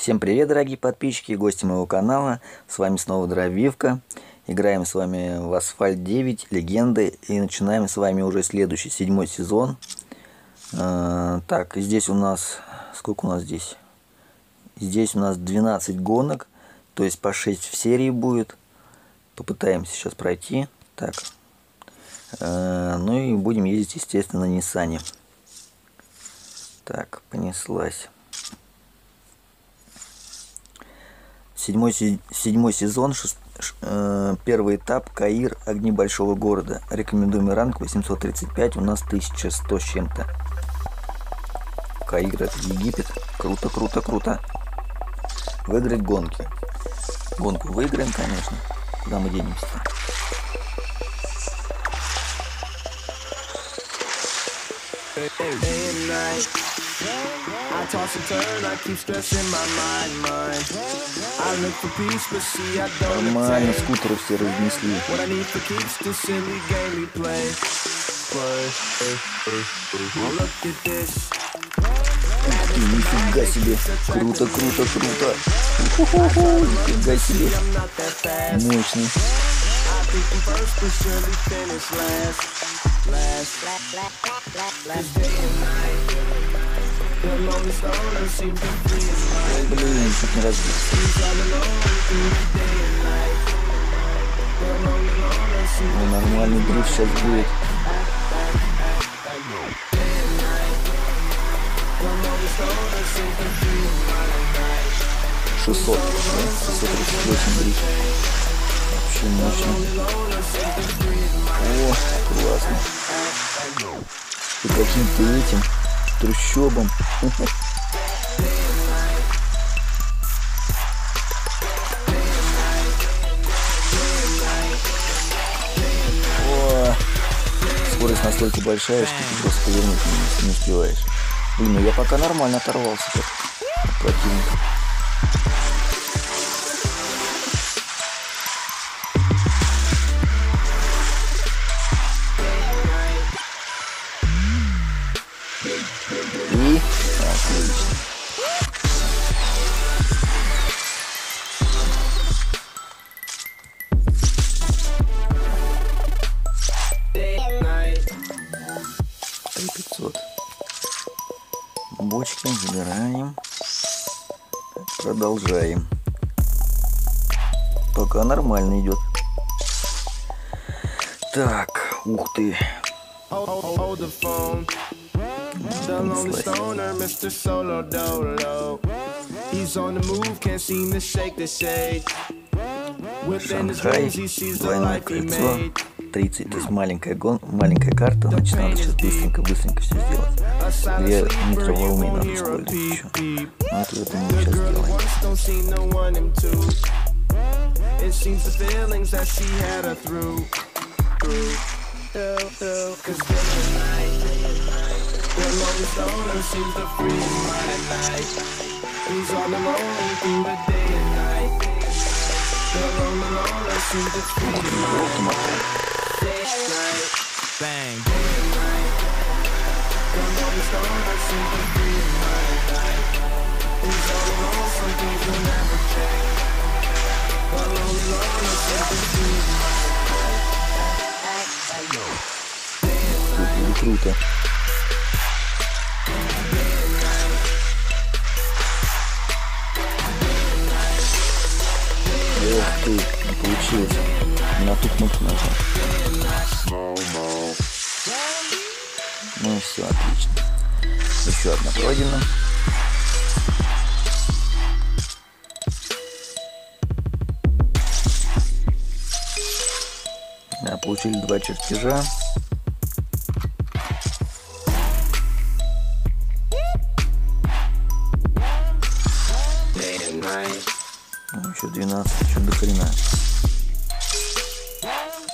Всем привет, дорогие подписчики и гости моего канала. С вами снова Дровивка. Играем с вами в Asphalt 9, легенды. И начинаем с вами уже следующий, 7-й сезон. Так, здесь у нас... Сколько у нас здесь? Здесь у нас 12 гонок. То есть по 6 в серии будет. Попытаемся сейчас пройти. Так. Ну и будем ездить, естественно, на Ниссане. Так, понеслась. Седьмой сезон, первый этап, Каир, огни большого города. Рекомендуемый ранг 835, у нас 1100 с чем-то. Каир, это Египет. Круто, круто, круто. Выиграть гонки. Гонку выиграем, конечно. Куда мы денемся-то? Нормально, скутеры все разнесли. Ух ты, нифига себе. Круто, круто, круто. Ху-ху-ху, нифига себе. Мощный. Блин, чуть не разбился. Ну, нормальный дрифт сейчас будет. Шестьсот тридцать восемь дрифт. Вообще мощно. О, классно. И каким-то этим трущобам. О, скорость настолько большая, что ты просто повернуть не успеваешь. Блин, ну я пока нормально оторвался от противника. Бочки забираем. Продолжаем. Пока нормально идет. Так, ух ты. Шанхай, двойное кольцо. 30, то есть маленькая карта, значит надо сейчас быстренько все сделать. 2 метра волны надо использовать еще. Вот это мы сейчас делаем. Bang. Круто. Эх ты, не получилось. На ту кнопку нажал. Ну все, отлично. Еще одна пройдена. Да, получили 2 чертежа. Ну, еще 12, еще до хрена.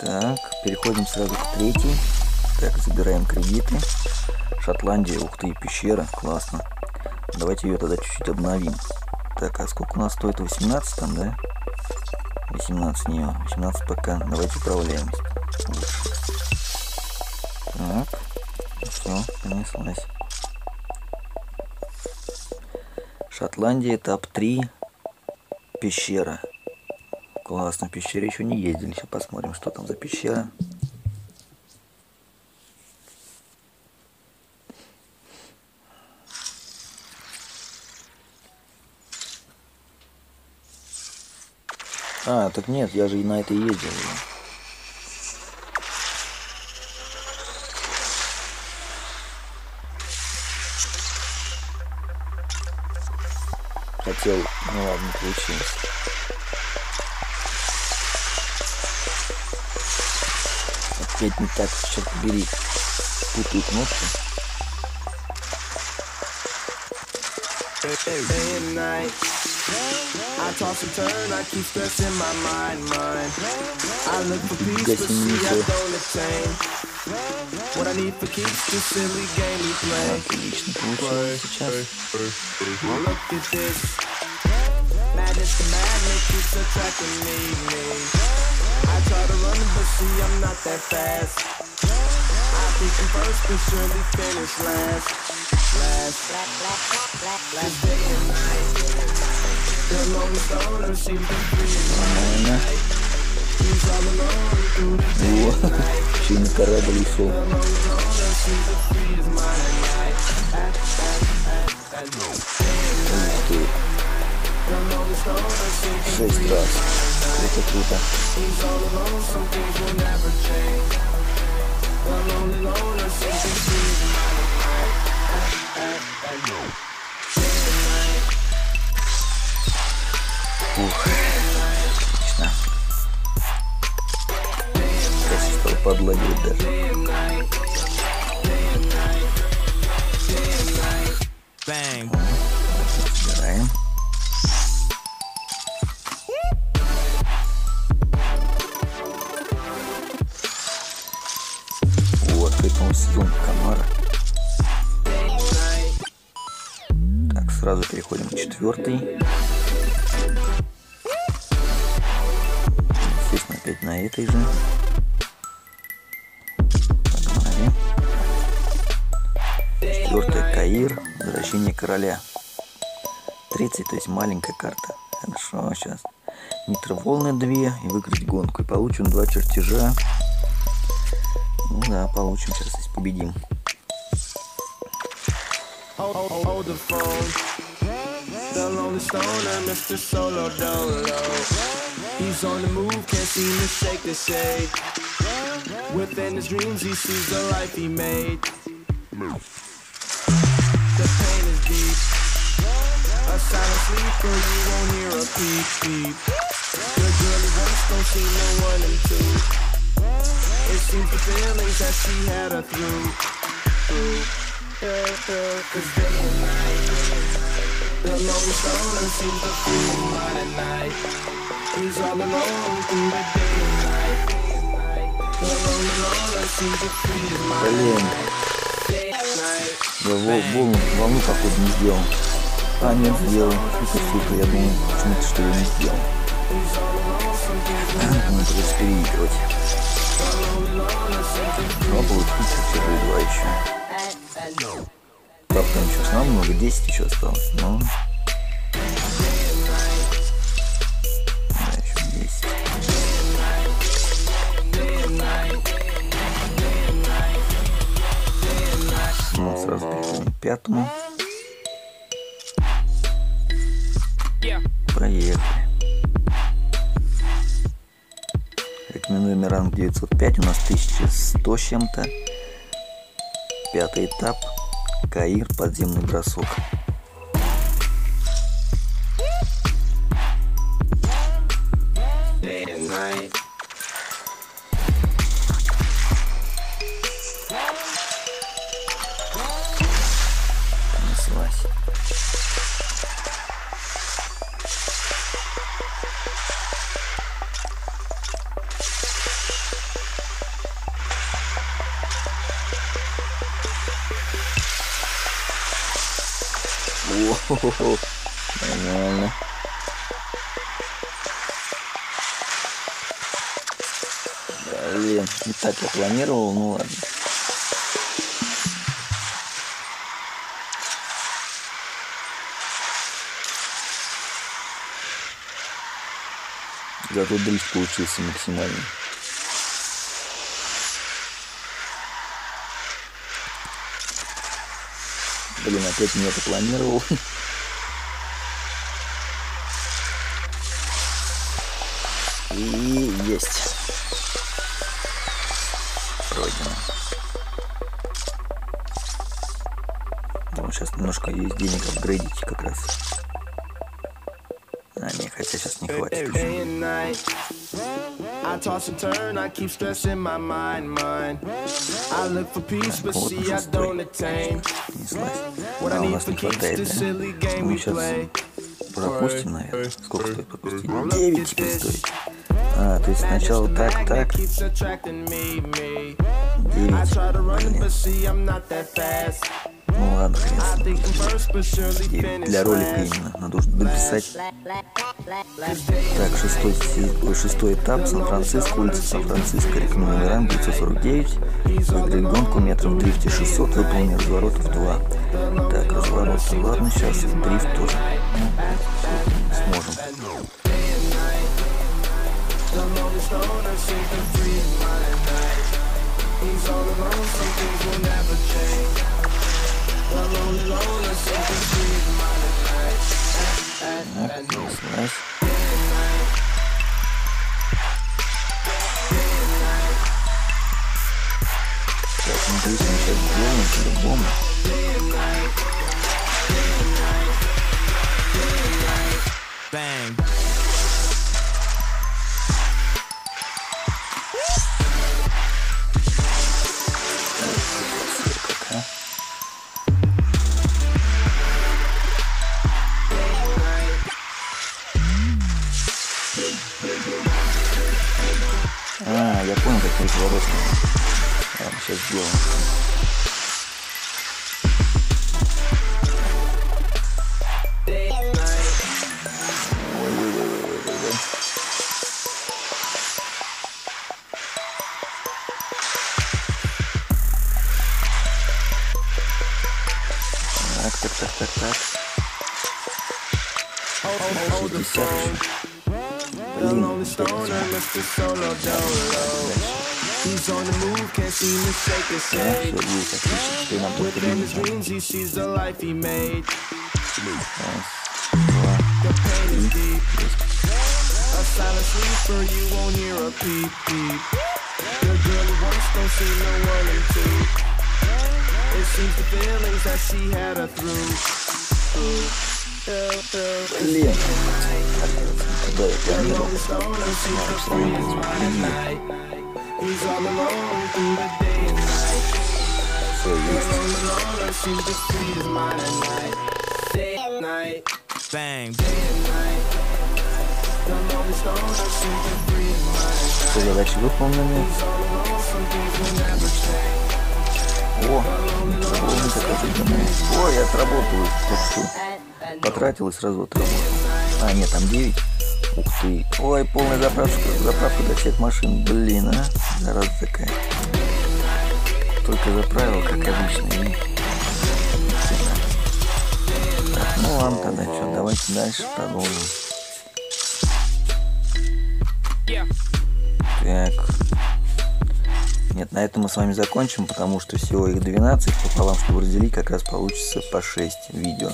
Так, переходим сразу к третьей. Так, забираем кредиты. Шотландия, ух ты, пещера, классно. Давайте ее тогда чуть-чуть обновим. Так, а сколько у нас стоит? 18 там, да? 18 не, 18 пока. Давайте управляемость. Так, все, понеслась. Шотландия, этап 3, пещера. Классно, в пещере еще не ездили. Сейчас посмотрим, что там за пещера. А, так нет, я же и на это ездил. Хотел, ну ладно, получилось. Опять не так, черт бери, путаю кнопки. Отлично получилось сейчас. Чуть на корабль ушел. Шесть раз. Это круто. Ух, отлично. Спасибо, что подловил даже. Собираем. Съемка комара. Так, сразу переходим к 4-й. Естественно, опять на этой же. Погнали. 4-я Каир. Возвращение короля. 30, то есть маленькая карта. Хорошо, сейчас. Нитроволны 2 и выиграть гонку. И получим 2 чертежа. Ну да, получим сейчас, если победим. Блин, волну походу не сделал. А нет, сделал. Сука, я думаю, почему-то что я не сделал. Надо просто переигрывать. Пробовать первые два еще. Правда, там еще с нами много, 10 еще осталось, но... Да, еще 10. Ну, сразу переходим к 5-му. Проехали. Минуем ранг 905, у нас 1100 с чем-то. 5-й этап. Каир, подземный бросок. О-хо-хо-хо. Нормально. Блин, не так я планировал, ну ладно. Зато дрифт получился максимальный. Блин, опять меня запланировал. И есть. Пройдено. Там сейчас немножко есть денег апгрейдить как раз. А, не, хотя сейчас не хватит. А у нас не хватает, да? Мы сейчас пропустим, наверное. Сколько стоит пропустить? 9 теперь стоит. А, то есть сначала так. 9. Блин. Ну ладно, хрен. Для ролика именно надо уже дописать. Так, шестой этап, Сан-Франциско, улица Сан-Франциско, рекомендованный номерам 949, выиграть гонку, метров в дрифте 600, выполнил разворотов 2. Так, разворот, ладно, сейчас дрифт тоже сможем. Bang. А, я понял, какой разворот. Ладно, сейчас сделаем. Ой-ой-ой-ой-ой-ой. Так. 60. Да, я не задачи выполнены. О, ой, я отработаю. Потратил и сразу отработал. А, нет, там 9. Ух ты. Ой, полная заправка до всех машин. Блин, а? Зараза такая. Только заправил, как обычно. И... Так, ну ладно, тогда что, давайте дальше продолжим. Так. Нет, на этом мы с вами закончим, потому что всего их 12 пополам, чтобы разделить, как раз получится по 6 видео.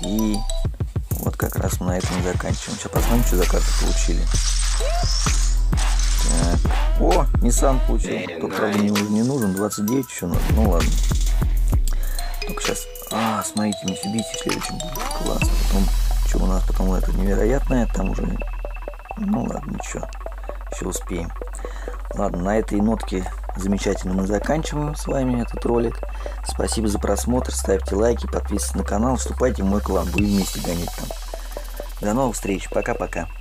И... вот как раз мы на этом заканчиваем. Сейчас посмотрим, что за карты получили. Так. О, Ниссан получил. Только, правда, не нужен. 29 еще надо. Ну ладно. Только сейчас... А, смотрите, Митсубиси в следующем будет. Классно. Потом, что у нас потом это невероятное. Там уже... Ну ладно, ничего. Еще успеем. Ладно, на этой нотке замечательно мы заканчиваем с вами этот ролик. Спасибо за просмотр, ставьте лайки, подписывайтесь на канал, вступайте в мой клан, будем вместе гонять там. До новых встреч, пока-пока.